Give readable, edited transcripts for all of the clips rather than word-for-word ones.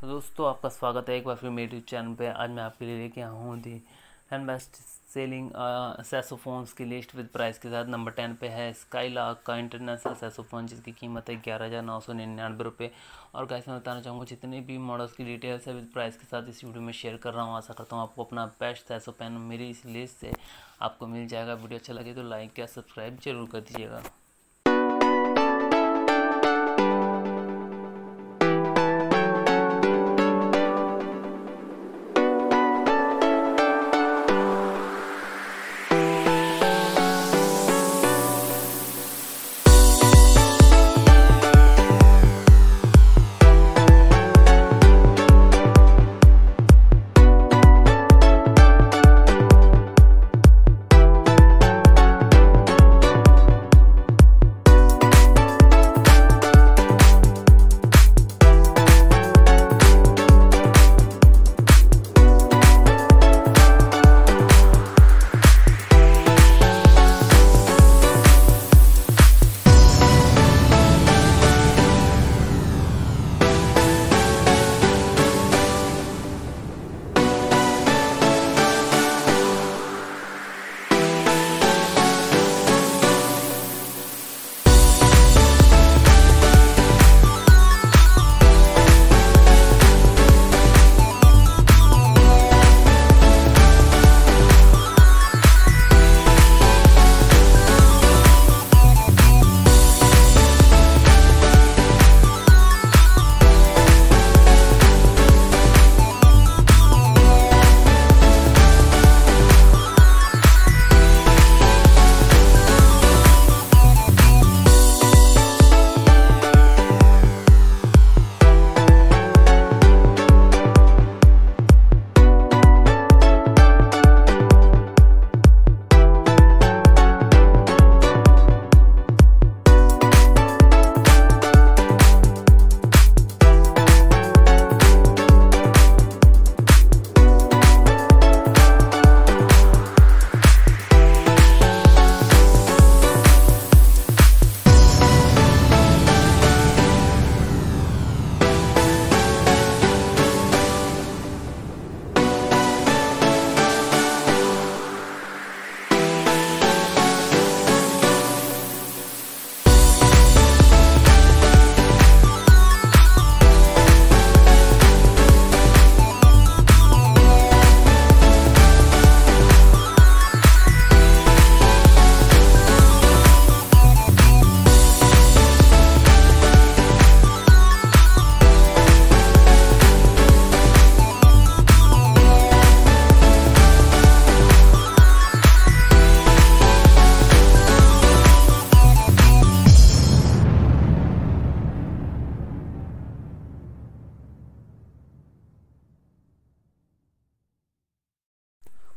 तो दोस्तों आपका स्वागत है एक बार फिर मेरे यूट्यूब चैनल पे। आज मैं आपके लिए लेके आया हूँ दी 10 बेस्ट सेलिंग सैक्सोफोन्स की लिस्ट विद प्राइस के साथ। नंबर 10 पे है स्काईलार्क का इंटरनेशनल सैक्सोफोन, जिसकी कीमत है 11,999 रुपये। और गाइस मैं बताना चाहूँगा जितने भी मॉडल्स की डिटेल्स है विद प्राइस के साथ इस वीडियो में शेयर कर रहा हूँ। आशा करता हूँ आपको अपना बेस्ट सैक्सोफोन मेरी इस लिस्ट से आपको मिल जाएगा। वीडियो अच्छा लगे तो लाइक या सब्सक्राइब जरूर कर दीजिएगा।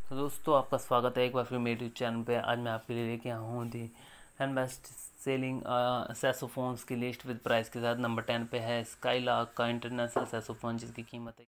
तो दोस्तों आपका स्वागत है एक बार फिर मेरे यूट्यूब चैनल पे। आज मैं आपके लिए लेके आया हूँ दी 10 बेस्ट सेलिंग सैक्सोफोन्स की लिस्ट विद प्राइस के साथ। नंबर 10 पे है स्काईलार्क का इंटरनेशनल सैक्सोफोन, जिसकी कीमत है